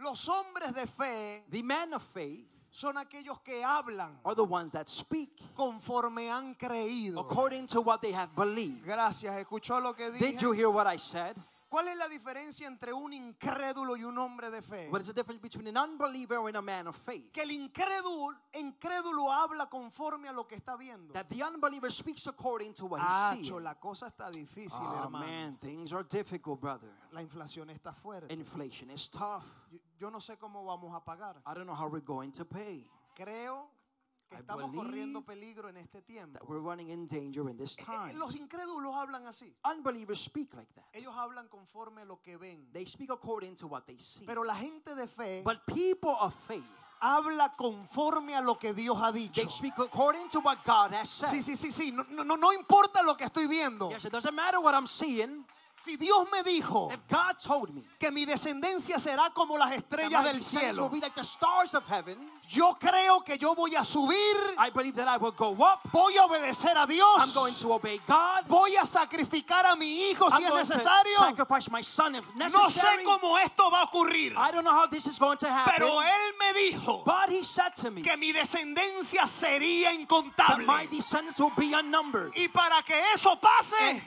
Los hombres de fe, the men of faith, son aquellos que hablan, are the ones that speak, conforme han creído, according to what they have believed. Gracias, escuchó lo que dije. Did you hear what I said? ¿Cuál es la diferencia entre un incrédulo y un hombre de fe? What is the difference between an unbeliever and a man of faith? Que el incrédulo habla conforme a lo que está viendo. That the unbeliever speaks according to what he sees. La cosa está difícil, hermano. Man, things are difficult, brother. La inflación está fuerte. Inflation is tough. Yo no sé cómo vamos a pagar. I don't know how we're going to pay. Creo que estamos corriendo peligro en este tiempo. That we're running in danger in this time. Los incrédulos hablan así. Unbelievers speak like that. Ellos hablan conforme lo que ven. They speak according to what they see. Pero la gente de fe, but people of faith, habla conforme a lo que Dios ha dicho. They speak according to what God has said. Sí. No importa lo que estoy viendo. Yes, it doesn't matter what I'm seeing. Si Dios me dijo que mi descendencia será como las estrellas del cielo, yo creo que yo voy a subir, voy a obedecer a Dios, voy a sacrificar a mi hijo si es necesario. No sé cómo esto va a ocurrir, pero Él me dijo que mi descendencia sería incontable, y para que eso pase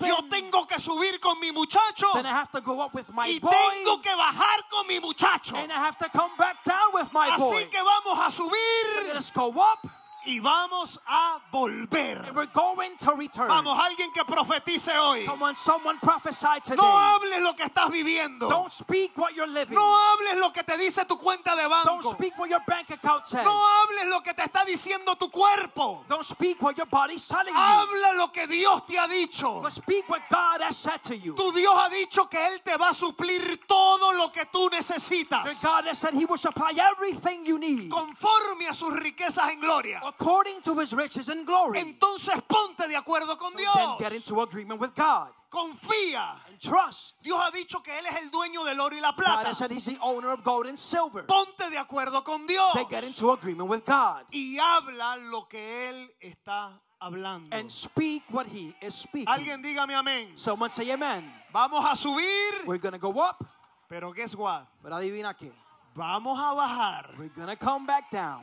yo tengo que subir con mi muchacho, then I have to go up with my y boy, tengo que bajar con mi muchacho, and I have to come back down with my boy. Así que vamos a subir, let us go up, y vamos a volver. And we're going to return. Vamos, alguien que profetice hoy. Someone prophesy today. No hables lo que estás viviendo. Don't speak what you're living. No hables lo que te dice tu cuenta de banco. Don't speak what your bank account says. No hables lo que te está diciendo tu cuerpo. Don't speak what your body's telling you. Habla lo que Dios te ha dicho. But speak what God has said to you. Tu Dios ha dicho que Él te va a suplir todo lo que tú necesitas. Your God has said He will supply everything you need. Conforme a sus riquezas en gloria. According to His riches and glory. Entonces ponte de acuerdo con Dios. Then get into agreement with God. Confía. And trust. Dios ha dicho que Él es el dueño del oro y la plata. God has said He's the owner of gold and silver. Ponte de acuerdo con Dios. Then get into agreement with God. Y habla lo que Él está hablando. And speak what He is speaking. Alguien dígame amén. Someone say amen. Vamos a subir. We're going to go up. Pero guess what? Pero adivina qué. Vamos a bajar. We're going to come back down.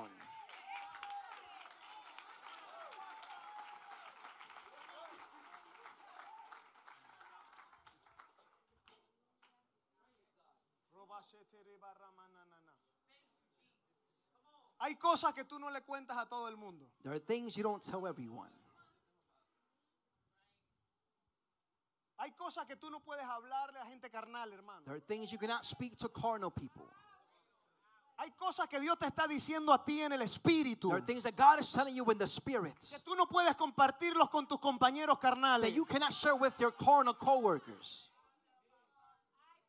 Hay cosas que tú no le cuentas a todo el mundo. There are things you don't tell everyone. Hay cosas que tú no puedes hablarle a gente carnal, hermano. There are things you cannot speak to carnal people. Hay cosas que Dios te está diciendo a ti en el espíritu. There are things that God is telling you in the spirit. Que tú no puedes compartirlos con tus compañeros carnales. That you cannot share with your carnal coworkers.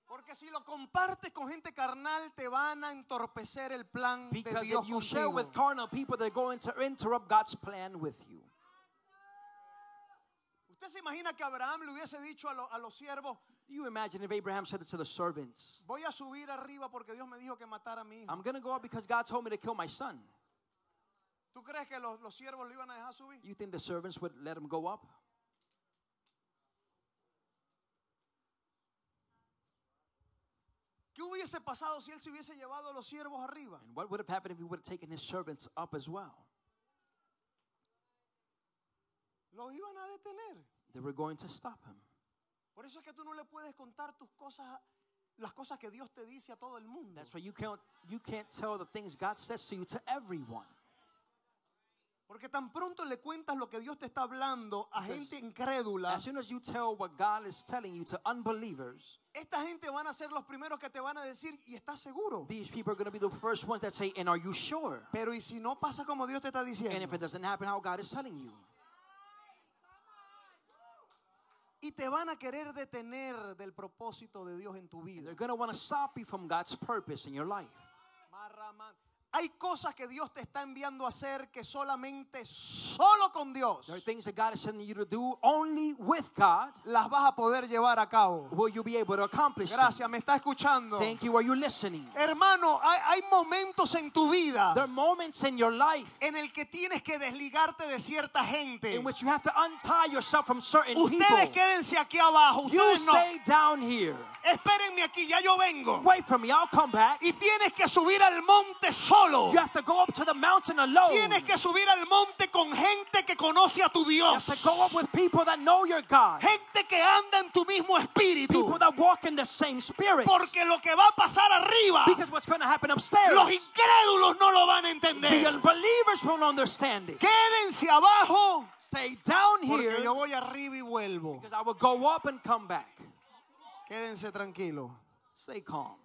Porque si lo compartes con gente carnal te van a entorpecer el plan de Dios contigo. Because if you share with carnal people, they're going to interrupt God's plan with you. ¿Usted se imagina que Abraham le hubiese dicho a los siervos? You imagine if Abraham said it to the servants. Voy a subir arriba porque Dios me dijo que matara a mi hijo. I'm going to go up because God told me to kill my son. ¿Tú crees que los siervos lo iban a dejar subir? You think the servants would let him go up? ¿Qué hubiese pasado si él se hubiese llevado a los siervos arriba? And what would have happened if he would have taken his servants up as well? Los iban a detener. They were going to stop him. Por eso es que tú no le puedes contar tus cosas, las cosas que Dios te dice a todo el mundo. That's why you can't tell the things God says to you to everyone. Porque tan pronto le cuentas lo que Dios te está hablando a gente incrédula, as soon as you tell what God is telling you to unbelievers, esta gente van a ser los primeros que te van a decir, ¿y estás seguro? These people are going to be the first ones that say, and are you sure? Pero y si no pasa como Dios te está diciendo, and if it doesn't happen how God is telling you, y te van a querer detener del propósito de Dios en tu vida. They're going to want to stop you from God's purpose in your life. Hay cosas que Dios te está enviando a hacer que solamente, solo con Dios. There are things that God is sending you to do only with God. Las vas a poder llevar a cabo. Will you be able to accomplish? Gracias, me está escuchando. Thank you. Are you listening? Hermano, hay momentos en tu vida. There are moments in your life en el que tienes que desligarte de cierta gente. In which you have to untie yourself from certain people. Ustedes quédense aquí abajo. Ustedes no. You stay down here. Espérenme aquí, ya yo vengo. Wait for me, I'll come back. Y tienes que subir al monte solo. You have to go up to the mountain alone. Tienes que subir al monte con gente que conoce a tu Dios. You have to go up with people that know your God. Gente que anda en tu mismo espíritu. People that walk in the same spirit. Porque lo que va a pasar arriba, because what's going to happen upstairs, los incrédulos no lo van a entender. The unbelievers won't understand it. Quédense abajo. Stay down here. Porque yo voy arriba y vuelvo. Because I will go up and come back. Quédense tranquilo. Stay calm.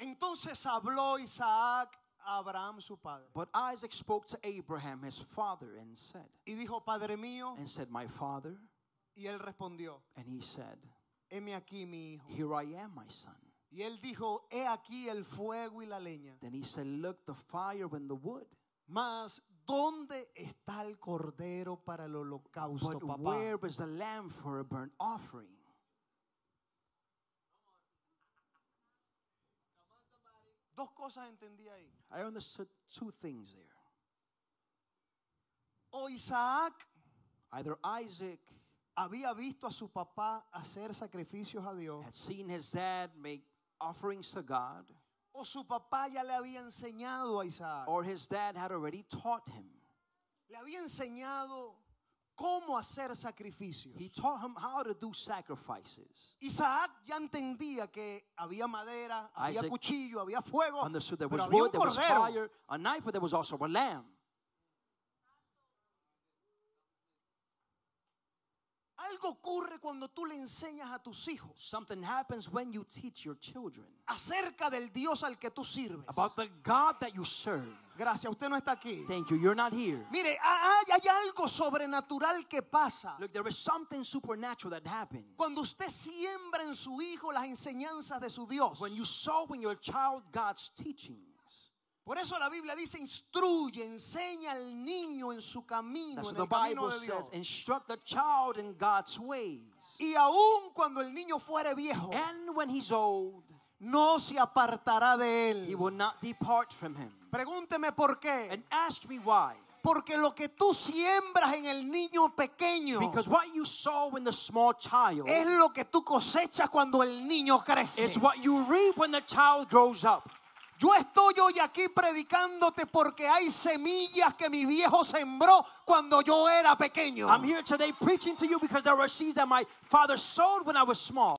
Entonces habló Isaac a Abraham su padre. But Isaac spoke to Abraham his father and said. Y dijo, padre mío. And said, my father. Y él respondió. And he said. Heme aquí mi hijo. Here I am, my son. Y él dijo, he aquí el fuego y la leña. Then he said, look, the fire and the wood. Mas ¿dónde está el cordero para el holocausto, papá? But where is the lamb for a burnt offering? Dos cosas entendí ahí. I understood two things there. O Isaac, either Isaac, había visto a su papá hacer sacrificios a Dios. Had seen his dad make offerings to God. O su papá ya le había enseñado a Isaac. Or his dad had already taught him. Le había enseñado cómo hacer sacrificios. He taught him how to do sacrifices. Isaac ya entendía que había madera, había Isaac cuchillo, había fuego, understood there was pero wood, había un cordero, there was fire, a knife, but there was also a lamb. Algo ocurre cuando tú le enseñas a tus hijos. Something happens when you teach your children. Acerca del Dios al que tú sirves. About the God that you serve. Gracias, usted no está aquí. Thank you, you're not here. Mire, hay algo sobrenatural que pasa. Look, there is something supernatural that happens. Cuando usted siembra en su hijo las enseñanzas de su Dios. When you sow in your child God's teaching. Por eso la Biblia dice, instruye, enseña al niño en su camino, en el camino de Dios. Instruct the child in God's ways. Y aun cuando el niño fuere viejo, and when he's old, no se apartará de él. He will not depart from him. Pregúnteme por qué. And ask me why. Porque lo que tú siembras en el niño pequeño, because what you sow in the small child, es lo que tú cosechas cuando el niño crece. It's what you reap when the child grows up. Yo estoy hoy aquí predicándote porque hay semillas que mi viejo sembró cuando yo era pequeño. I'm here today preaching to you because there were seeds that my father sowed when I was small.